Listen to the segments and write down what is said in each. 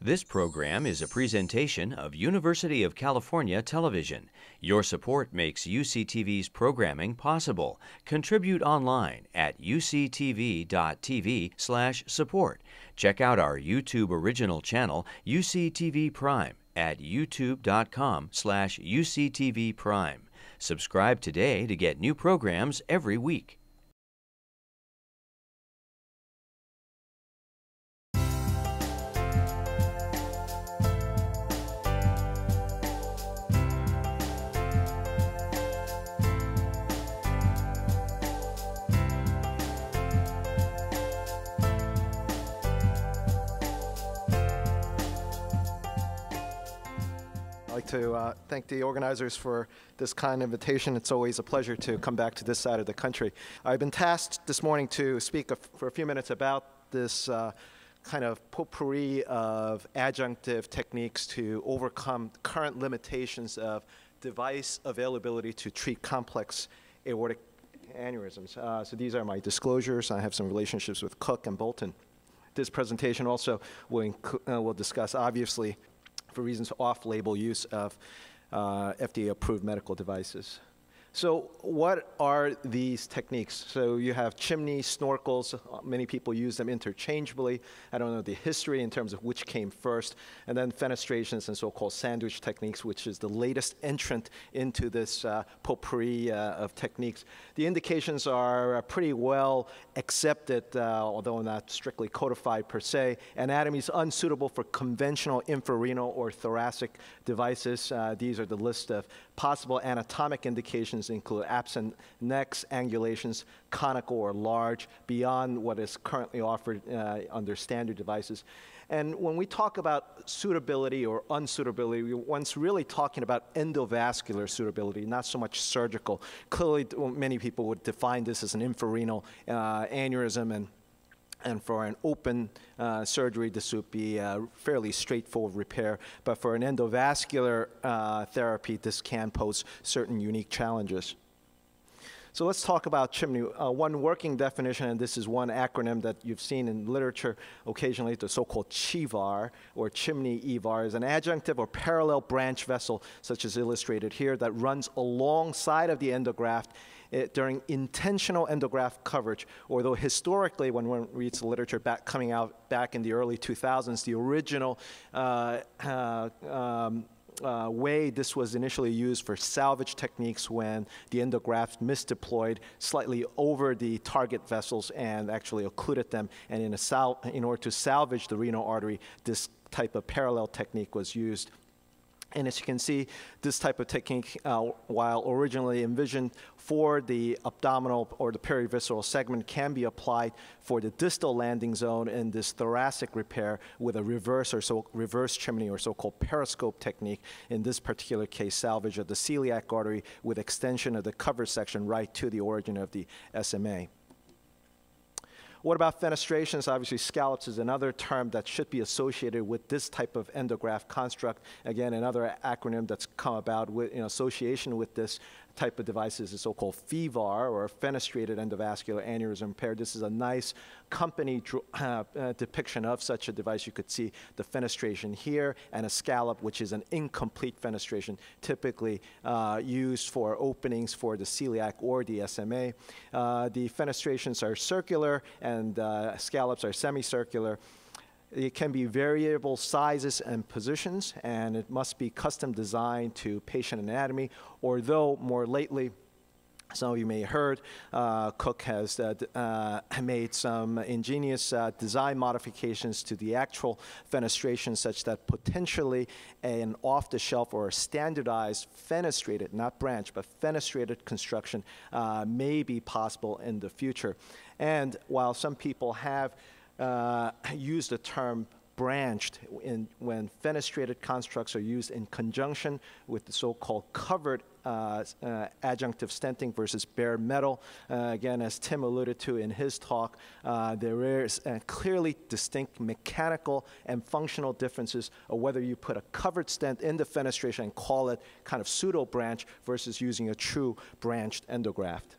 This program is a presentation of University of California Television. Your support makes UCTV's programming possible. Contribute online at uctv.tv/support. Check out our YouTube original channel, UCTV Prime, at youtube.com/UCTV Prime. Subscribe today to get new programs every week. I'd like to thank the organizers for this kind invitation. It's always a pleasure to come back to this side of the country. I've been tasked this morning to speak for a few minutes about this kind of potpourri of adjunctive techniques to overcome current limitations of device availability to treat complex aortic aneurysms. So these are my disclosures. I have some relationships with Cook and Bolton. This presentation also will discuss, obviously, for reasons, off-label use of FDA-approved medical devices. So what are these techniques? So you have chimneys, snorkels. Many people use them interchangeably. I don't know the history in terms of which came first. And then fenestrations and so-called sandwich techniques, which is the latest entrant into this potpourri of techniques. The indications are pretty well accepted, although not strictly codified per se. Anatomy is unsuitable for conventional infrarenal or thoracic devices. These are the list of possible anatomic indications. Include absent necks, angulations, conical or large, beyond what is currently offered under standard devices. And when we talk about suitability or unsuitability, one's really talking about endovascular suitability, not so much surgical. Clearly, many people would define this as an infrarenal aneurysm, and for an open surgery, this would be a fairly straightforward repair. But for an endovascular therapy, this can pose certain unique challenges. So let's talk about chimney. One working definition, and this is one acronym that you've seen in literature occasionally, the so-called CHIVAR, or chimney EVAR, is an adjunctive or parallel branch vessel, such as illustrated here, that runs alongside of the endograft during intentional endograft coverage. Although historically, when one reads the literature coming out back in the early 2000s, the original way this was initially used for salvage techniques when the endograft misdeployed slightly over the target vessels and actually occluded them. And in order to salvage the renal artery, this type of parallel technique was used. And as you can see, this type of technique, while originally envisioned for the abdominal or the perivisceral segment, can be applied for the distal landing zone in this thoracic repair with a reverse chimney or so-called periscope technique. In this particular case, salvage of the celiac artery with extension of the cover section right to the origin of the SMA. What about fenestrations? Obviously, scallops is another term that should be associated with this type of endograft construct. Again, another acronym that's come about with, in association with this type of device is the so-called FEVAR, or fenestrated endovascular aneurysm repair. This is a nice company depiction of such a device. You could see the fenestration here and a scallop, which is an incomplete fenestration, typically used for openings for the celiac or the SMA. The fenestrations are circular, and scallops are semicircular. It can be variable sizes and positions, and it must be custom designed to patient anatomy, although more lately, some of you may have heard, Cook has made some ingenious design modifications to the actual fenestration such that potentially an off-the-shelf or a standardized fenestrated, not branch, but fenestrated construction may be possible in the future. And while some people have used the term branched when fenestrated constructs are used in conjunction with the so-called covered adjunctive stenting versus bare metal. Again, as Tim alluded to in his talk, there is clearly distinct mechanical and functional differences of whether you put a covered stent in the fenestration and call it kind of pseudo branch versus using a true branched endograft.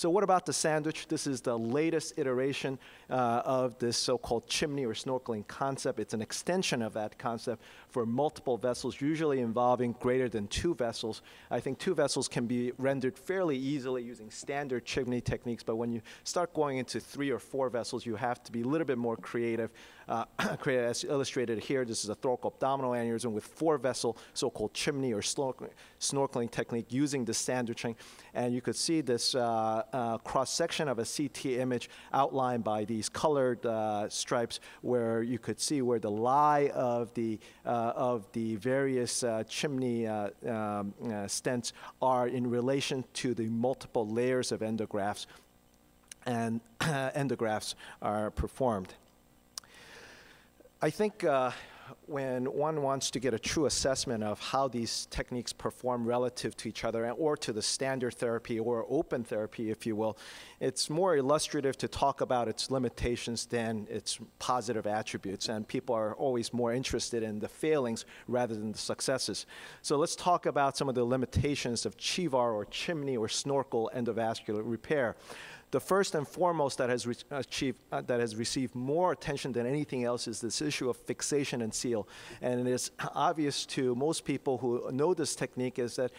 So what about the sandwich? This is the latest iteration of this so-called chimney or snorkeling concept. It's an extension of that concept for multiple vessels, usually involving greater than 2 vessels. I think 2 vessels can be rendered fairly easily using standard chimney techniques, but when you start going into 3 or 4 vessels, you have to be a little bit more creative. As illustrated here, this is a thoracoabdominal aneurysm with 4 vessel so-called chimney or snorkeling technique using the sandwiching. And you could see this cross-section of a CT image outlined by these colored stripes, where you could see where the lie of the various chimney stents are in relation to the multiple layers of endografts, and endografts are performed. I think when one wants to get a true assessment of how these techniques perform relative to each other or to the standard therapy or open therapy, if you will, it's more illustrative to talk about its limitations than its positive attributes, and people are always more interested in the failings rather than the successes. So let's talk about some of the limitations of CHIVAR or chimney or snorkel endovascular repair. The first and foremost that has received more attention than anything else is this issue of fixation and seal. And it is obvious to most people who know this technique is that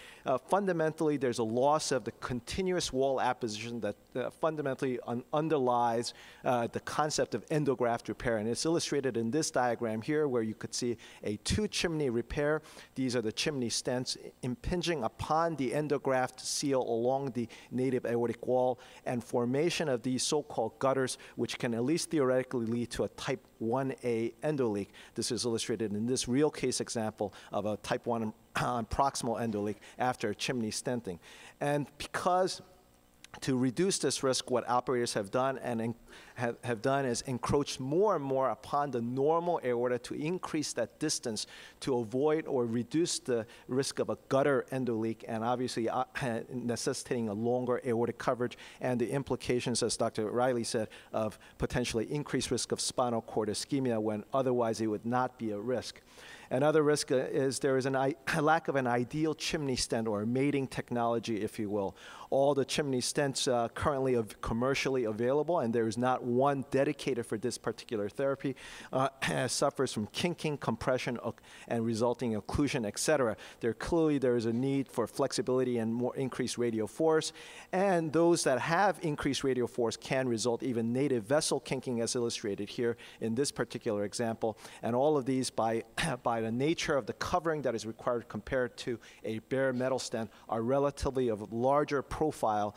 fundamentally there's a loss of the continuous wall apposition that fundamentally underlies the concept of endograft repair. And it's illustrated in this diagram here, where you could see a 2 chimney repair. These are the chimney stents impinging upon the endograft seal along the native aortic wall, and formation of these so-called gutters, which can at least theoretically lead to a type 1A endoleak. This is illustrated in this real case example of a type 1 proximal endoleak after chimney stenting. And because to reduce this risk, what operators have done and have done is encroach more and more upon the normal aorta to increase that distance to avoid or reduce the risk of a gutter endoleak, and obviously necessitating a longer aortic coverage and the implications, as Dr. Riley said, of potentially increased risk of spinal cord ischemia when otherwise it would not be a risk. Another risk is there is a lack of an ideal chimney stent or mating technology, if you will. All the chimney stents currently commercially available, and there is not one dedicated for this particular therapy, suffers from kinking, compression, and resulting occlusion, et cetera. Clearly there is a need for flexibility and more increased radial force, and those that have increased radial force can result even native vessel kinking, as illustrated here in this particular example, and all of these by the nature of the covering that is required compared to a bare metal stent are relatively of larger profile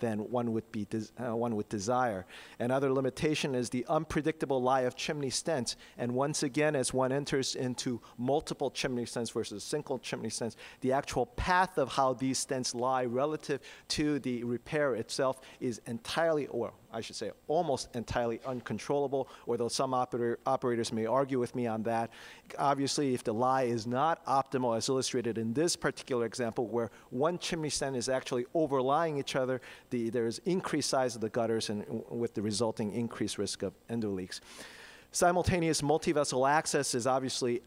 than one would desire. Another limitation is the unpredictable lie of chimney stents. And once again, as one enters into multiple chimney stents versus single chimney stents, the actual path of how these stents lie relative to the repair itself is entirely, or I should say almost entirely, uncontrollable, although some operators may argue with me on that. Obviously, if the lie is not optimal, as illustrated in this particular example, where one chimney stent is actually overlying each other, there is increased size of the gutters, and with the resulting increased risk of endoleaks. Simultaneous multi-vessel access is obviously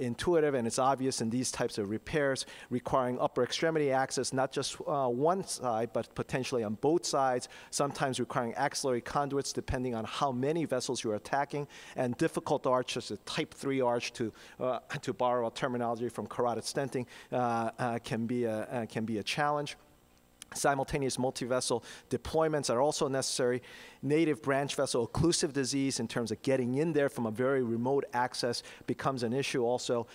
intuitive, and it's obvious in these types of repairs, requiring upper extremity access, not just one side, but potentially on both sides, sometimes requiring axillary conduits depending on how many vessels you're attacking, and difficult arches, a type 3 arch, to borrow a terminology from carotid stenting, can be a challenge. Simultaneous multi-vessel deployments are also necessary. Native branch vessel occlusive disease, in terms of getting in there from a very remote access, becomes an issue also.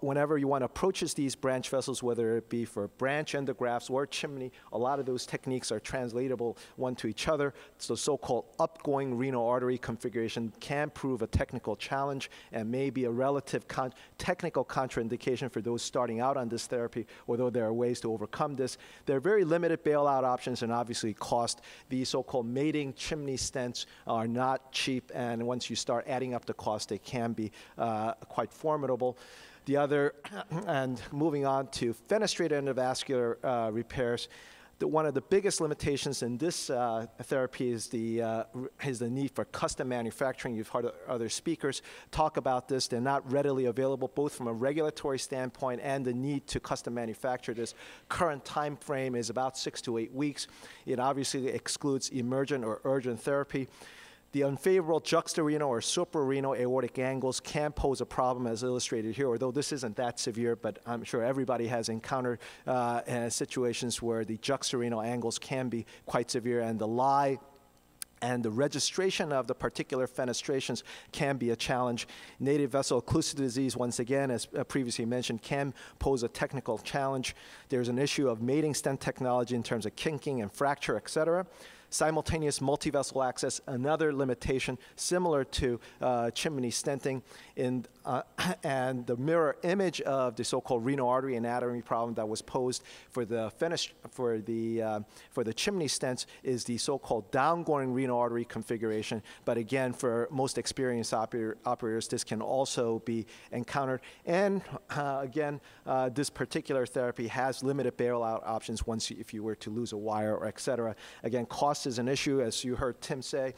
Whenever you want to approach these branch vessels, whether it be for branch endografts or chimney, a lot of those techniques are translatable one to each other. So so-called upgoing renal artery configuration can prove a technical challenge and may be a relative technical contraindication for those starting out on this therapy, although there are ways to overcome this. There are very limited bailout options, and obviously cost. These so-called mating chimney stents are not cheap, and once you start adding up the cost, they can be quite formidable. And moving on to fenestrated endovascular repairs, that one of the biggest limitations in this therapy is the need for custom manufacturing. You've heard other speakers talk about this. They're not readily available, both from a regulatory standpoint and the need to custom manufacture this. Current time frame is about 6 to 8 weeks. It obviously excludes emergent or urgent therapy. The unfavorable juxtarenal or suprarenal aortic angles can pose a problem, as illustrated here, although this isn't that severe, but I'm sure everybody has encountered situations where the juxtarenal angles can be quite severe, and the lie and the registration of the particular fenestrations can be a challenge. Native vessel occlusive disease, once again, as previously mentioned, can pose a technical challenge. There's an issue of mating stent technology in terms of kinking and fracture, et cetera. Simultaneous multivessel access, another limitation similar to chimney stenting, and the mirror image of the so-called renal artery anatomy problem that was posed for the chimney stents is the so-called downgoing renal artery configuration. But again, for most experienced operators, this can also be encountered. And again, this particular therapy has limited bailout options if you were to lose a wire or et cetera. Again, cost is an issue, as you heard Tim say.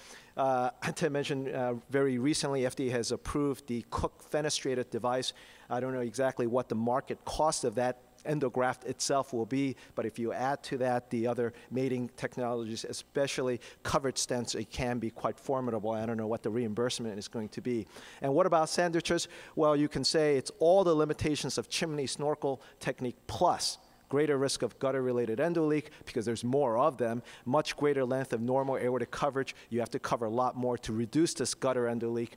Tim mentioned very recently, FDA has approved the Cook fenestrated device. I don't know exactly what the market cost of that endograft itself will be, but if you add to that the other mating technologies, especially covered stents, it can be quite formidable. I don't know what the reimbursement is going to be. And what about sandwiches? Well, you can say it's all the limitations of chimney snorkel technique plus greater risk of gutter-related endoleak because there's more of them, much greater length of normal aortic coverage. You have to cover a lot more to reduce this gutter endoleak,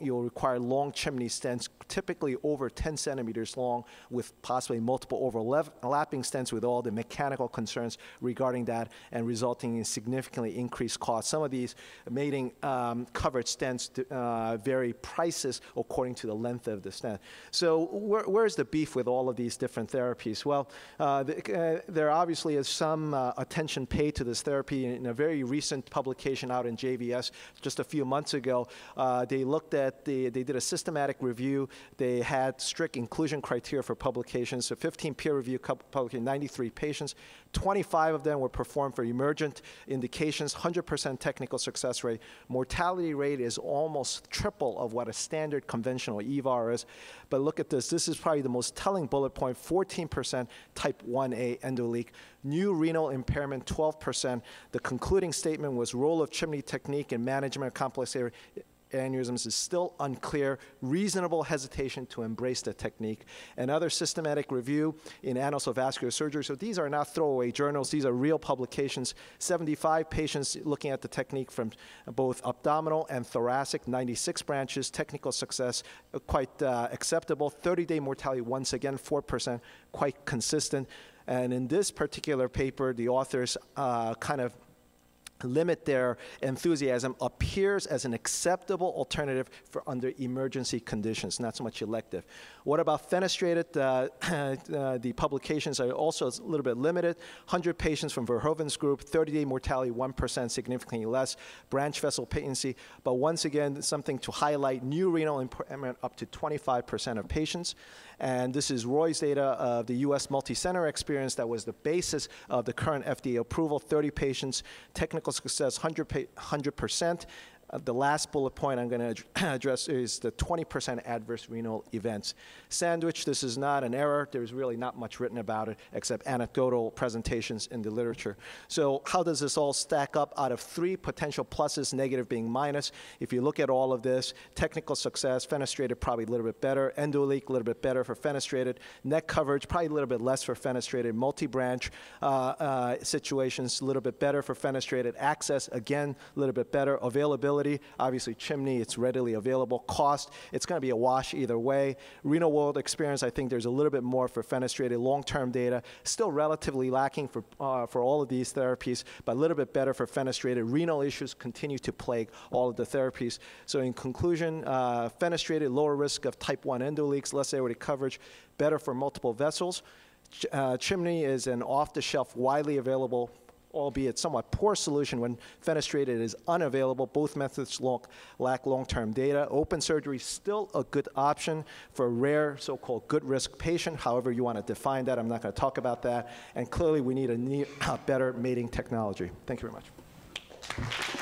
you'll require long chimney stents, typically over 10 centimeters long, with possibly multiple overlapping stents with all the mechanical concerns regarding that, and resulting in significantly increased costs. Some of these mating covered stents vary prices according to the length of the stent. So where's the beef with all of these different therapies? Well, there obviously is some attention paid to this therapy. In a very recent publication out in JVS just a few months ago, they did a systematic review. They had strict inclusion criteria for publications, so 15 peer-reviewed publications, 93 patients. 25 of them were performed for emergent indications, 100% technical success rate. Mortality rate is almost triple of what a standard conventional EVAR is. But look at this. This is probably the most telling bullet point, 14% type 1A endoleak. New renal impairment, 12%. The concluding statement was role of chimney technique in management of complex aneurysms is still unclear, reasonable hesitation to embrace the technique. Another systematic review in Annals of Vascular Surgery, so these are not throwaway journals, these are real publications. 75 patients looking at the technique from both abdominal and thoracic, 96 branches, technical success quite acceptable. 30-day mortality, once again, 4%, quite consistent. And in this particular paper, the authors kind of limit their enthusiasm, appears as an acceptable alternative for under emergency conditions, not so much elective. What about fenestrated? The publications are also a little bit limited. 100 patients from Verhoeven's group, 30-day mortality, 1%, significantly less, branch vessel patency. But once again, something to highlight, new renal impairment up to 25% of patients. And this is Roy's data of the U.S. multi-center experience that was the basis of the current FDA approval, 30 patients, technical success 100%. The last bullet point I'm going to address is the 20% adverse renal events. Sandwich, this is not an error. There's really not much written about it except anecdotal presentations in the literature. So how does this all stack up out of three potential pluses, negative being minus? If you look at all of this, technical success, fenestrated probably a little bit better, endoleak a little bit better for fenestrated, neck coverage probably a little bit less for fenestrated, multi-branch situations a little bit better for fenestrated, access again a little bit better, availability. Obviously, chimney, it's readily available. Cost, it's going to be a wash either way. Renal world experience, I think there's a little bit more for fenestrated. Long-term data, still relatively lacking for all of these therapies, but a little bit better for fenestrated. Renal issues continue to plague all of the therapies. So in conclusion, fenestrated, lower risk of type 1 endoleaks, less aortic coverage, better for multiple vessels. Chimney is an off-the-shelf, widely available albeit somewhat poor solution when fenestrated is unavailable. Both methods lack long-term data. Open surgery is still a good option for a rare so-called good risk patient, however you want to define that. I'm not going to talk about that. And clearly we need a better mating technology. Thank you very much.